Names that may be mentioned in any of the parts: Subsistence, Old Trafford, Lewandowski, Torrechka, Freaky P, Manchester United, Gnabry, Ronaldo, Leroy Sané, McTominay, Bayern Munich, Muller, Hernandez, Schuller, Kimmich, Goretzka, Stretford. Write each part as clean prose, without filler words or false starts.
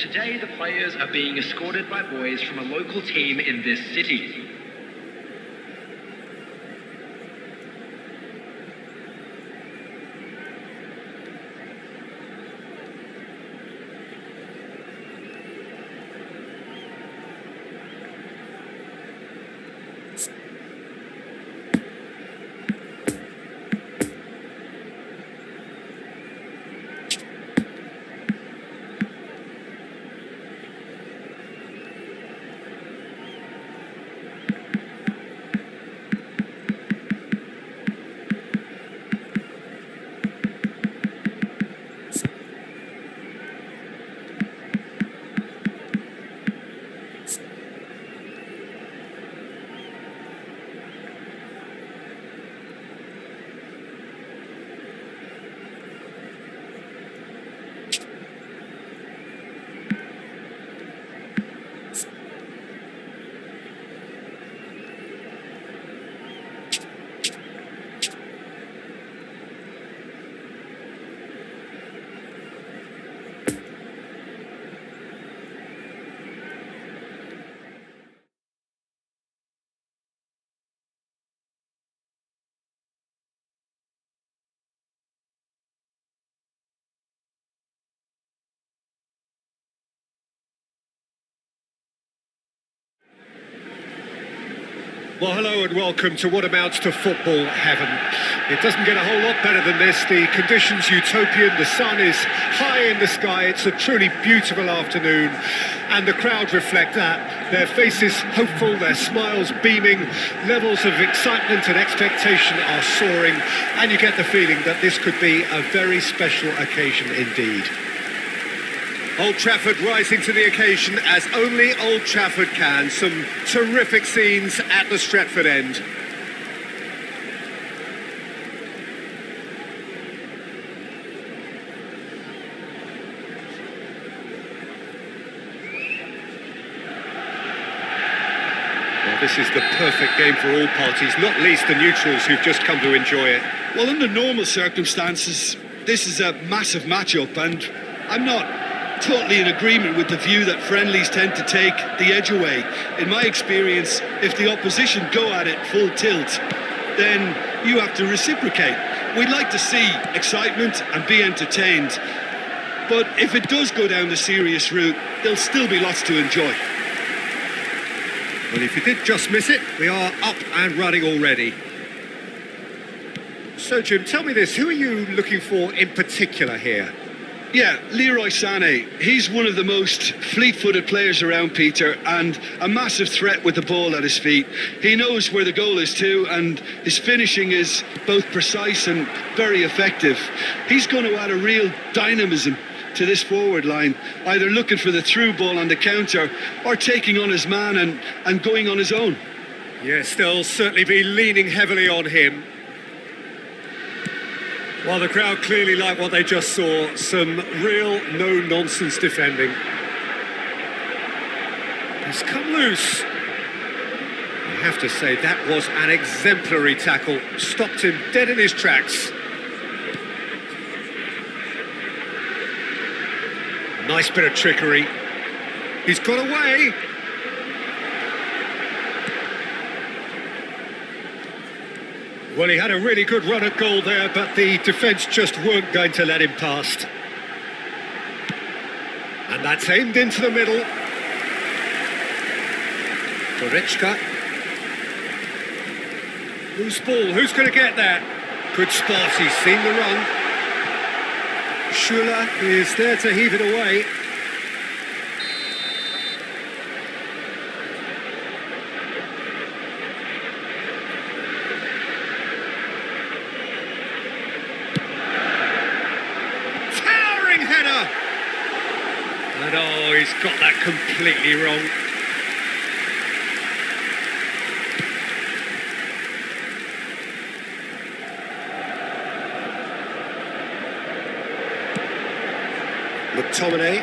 Today, the players are being escorted by boys from a local team in this city. Well, hello and welcome to what amounts to football heaven. It doesn't get a whole lot better than this. The conditions utopian, the sun is high in the sky, it's a truly beautiful afternoon, and the crowd reflect that. Their faces hopeful, their smiles beaming, levels of excitement and expectation are soaring, and you get the feeling that this could be a very special occasion indeed. Old Trafford rising to the occasion as only Old Trafford can. Some terrific scenes at the Stretford end. Well, this is the perfect game for all parties, not least the neutrals who've just come to enjoy it. Well, under normal circumstances, this is a massive match-up, and I'm not totally in agreement with the view that friendlies tend to take the edge away. In my experience, if the opposition go at it full tilt, then you have to reciprocate. We'd like to see excitement and be entertained, but if it does go down the serious route, there'll still be lots to enjoy. Well, if you did just miss it, we are up and running already. So, Jim, tell me this, who are you looking for in particular here? Yeah, Leroy Sané. He's one of the most fleet-footed players around, Peter, and a massive threat with the ball at his feet. He knows where the goal is too, and his finishing is both precise and very effective. He's going to add a real dynamism to this forward line, either looking for the through ball on the counter or taking on his man and going on his own. Yes, they'll certainly be leaning heavily on him. Well, the crowd clearly like what they just saw, some real no-nonsense defending. He's come loose. I have to say, that was an exemplary tackle. Stopped him dead in his tracks. Nice bit of trickery. He's got away. Well, he had a really good run at goal there, but the defence just weren't going to let him past. And that's aimed into the middle. Torrechka. Loose ball, who's going to get that? Good start, he's seen the run. Schuller is there to heave it away. Oh, he's got that completely wrong. McTominay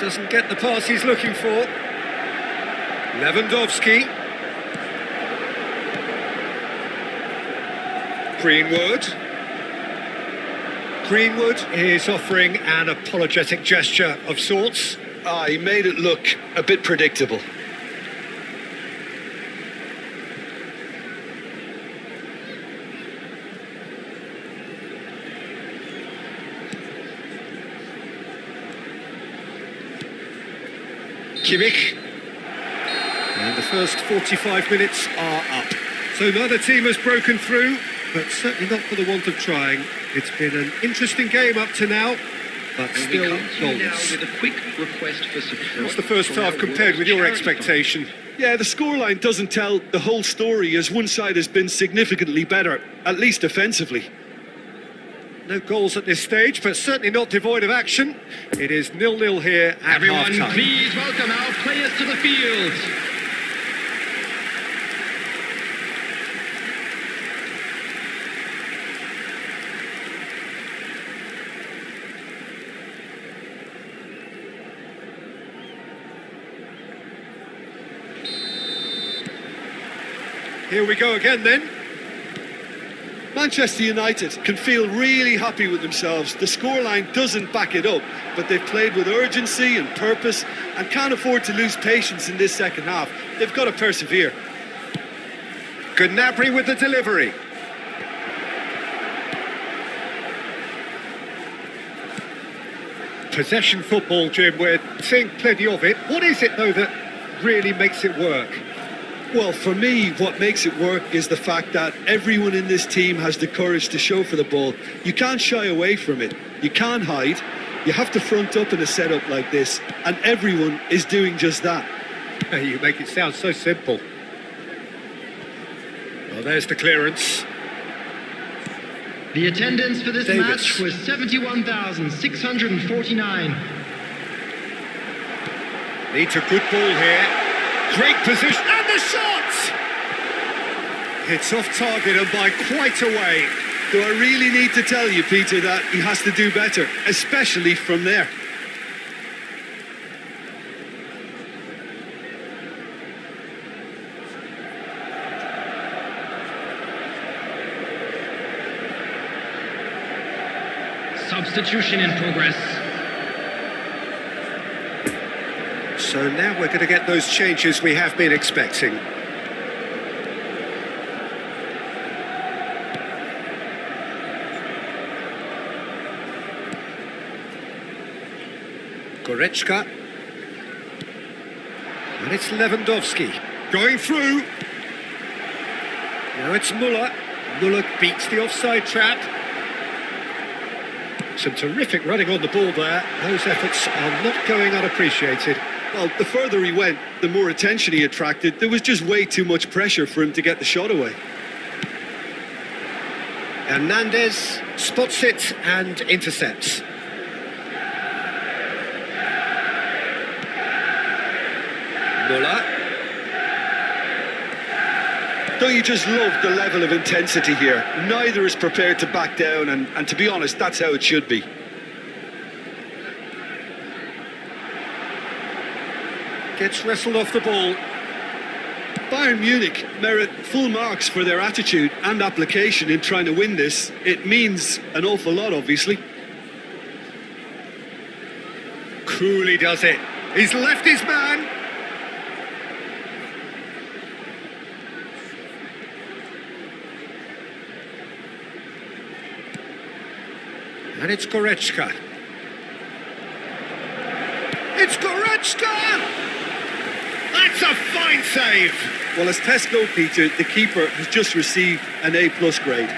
doesn't get the pass he's looking for. Lewandowski. Greenwood is offering an apologetic gesture of sorts. Ah, he made it look a bit predictable. Kimmich. And the first 45 minutes are up. So neither team has broken through, but certainly not for the want of trying. It's been an interesting game up to now, but still goalless. What's the first half compared with your expectation? Yeah, the scoreline doesn't tell the whole story, as one side has been significantly better, at least offensively. No goals at this stage, but certainly not devoid of action. It is nil-nil here at half-time. Everyone, please welcome our players to the field. Here we go again then. Manchester United can feel really happy with themselves. The scoreline doesn't back it up, but they've played with urgency and purpose and can't afford to lose patience in this second half. They've got to persevere. Gnabry with the delivery. Possession football, Jim, we're seeing plenty of it. What is it, though, that really makes it work? Well, for me, what makes it work is the fact that everyone in this team has the courage to show for the ball. You can't shy away from it. You can't hide. You have to front up in a setup like this, and everyone is doing just that. You make it sound so simple. Well, there's the clearance. The attendance for this match was 71,649. Needs a good ball here. Great position, and the shot! It's off target and by quite a way. Do I really need to tell you, Peter, that he has to do better, especially from there? Substitution in progress. So now we're going to get those changes we have been expecting. Goretzka. And it's Lewandowski. Going through. Now it's Muller. Muller beats the offside trap. Some terrific running on the ball there. Those efforts are not going unappreciated. Well, the further he went, the more attention he attracted. There was just way too much pressure for him to get the shot away. Hernandez spots it and intercepts. Muller. Don't you just love the level of intensity here? Neither is prepared to back down, and to be honest, that's how it should be. Gets wrestled off the ball. Bayern Munich merit full marks for their attitude and application in trying to win this. It means an awful lot, obviously. Coolly does it. He's left his man. And it's Goretzka. It's Goretzka! That's a fine save! Well, as tests go, Peter, the keeper has just received an A+ grade.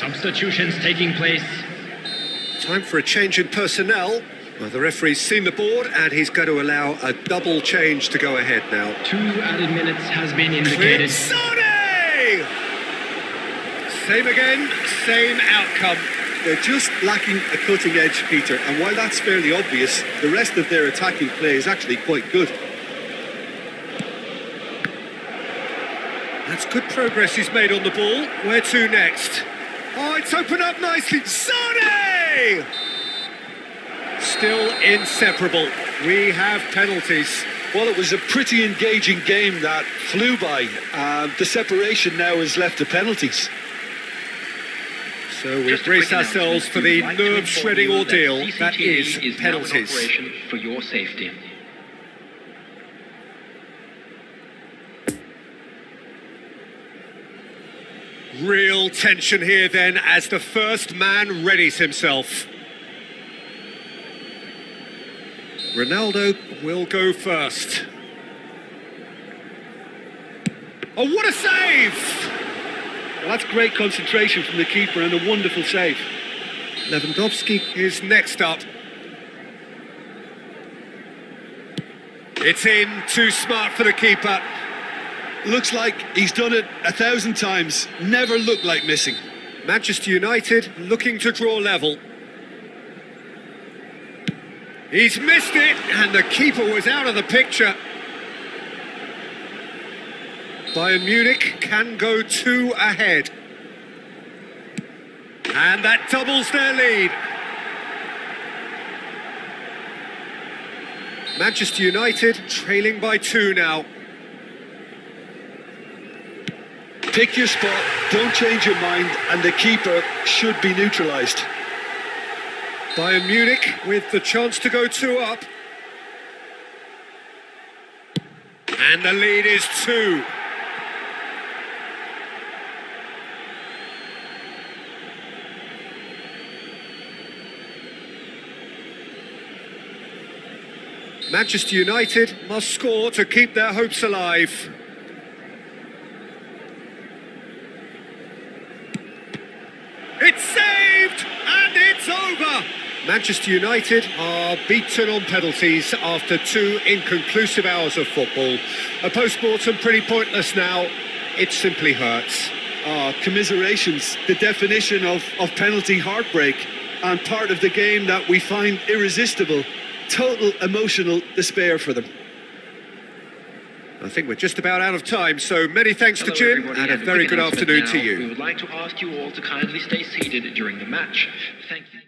Substitutions taking place. Time for a change in personnel. Well, the referee's seen the board, and he's going to allow a double change to go ahead now. 2 added minutes has been indicated. Sané! Same again, same outcome. They're just lacking a cutting edge, Peter, and while that's fairly obvious, the rest of their attacking play is actually quite good. That's good progress he's made on the ball. Where to next? Oh, it's opened up nicely. Sané! Still inseparable. We have penalties. Well, it was a pretty engaging game that flew by. The separation now is left to penalties. So we've braced ourselves for the nerve-shredding ordeal that is penalties. For your safety. Real tension here then as the first man readies himself. Ronaldo will go first. Oh, what a save! Well, that's great concentration from the keeper and a wonderful save. Lewandowski is next up. It's in, too smart for the keeper. Looks like he's done it 1,000 times. Never looked like missing. Manchester United looking to draw level. He's missed it, and the keeper was out of the picture. Bayern Munich can go 2 ahead. And that doubles their lead. Manchester United trailing by 2 now. Pick your spot, don't change your mind, and the keeper should be neutralised. Bayern Munich with the chance to go 2 up. And the lead is 2. Manchester United must score to keep their hopes alive. It's saved, and it's over! Manchester United are beaten on penalties after 2 inconclusive hours of football. A post-mortem pretty pointless now. It simply hurts. Commiserations, the definition of penalty heartbreak, and part of the game that we find irresistible. Total emotional despair for them. I think we're just about out of time, so many thanks to Jim, and a very good afternoon to you. We would like to ask you all to kindly stay seated during the match. Thank you.